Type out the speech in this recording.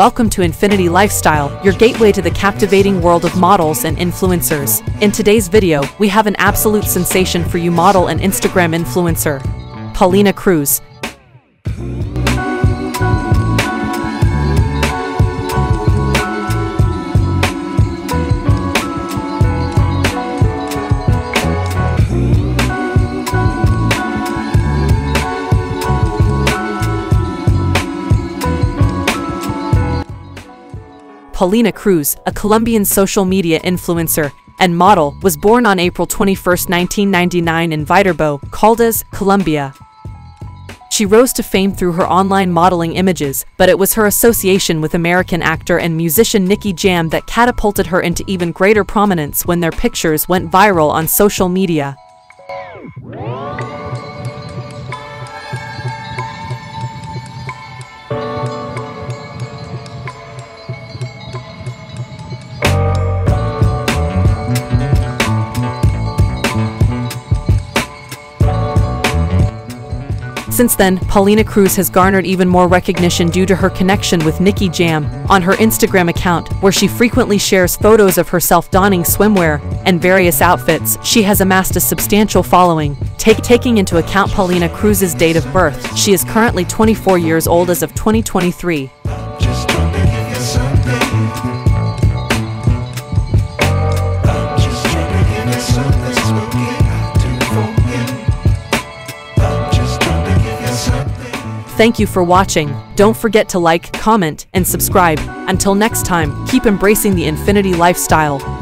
Welcome to Infinity Lifestyle, your gateway to the captivating world of models and influencers. In today's video, we have an absolute sensation for you, model and Instagram influencer, Paulina Cruz. Paulina Cruz, a Colombian social media influencer and model, was born on April 21, 1999 in Viterbo, Caldas, Colombia. She rose to fame through her online modeling images, but it was her association with American actor and musician Nicky Jam that catapulted her into even greater prominence when their pictures went viral on social media. Since then, Paulina Cruz has garnered even more recognition due to her connection with Nicky Jam on her Instagram account, where she frequently shares photos of herself donning swimwear and various outfits. She has amassed a substantial following. Taking into account Paulina Cruz's date of birth, she is currently 24 years old as of 2023. Thank you for watching. Don't forget to like, comment, and subscribe. Until next time, keep embracing the Infinity Lifestyle.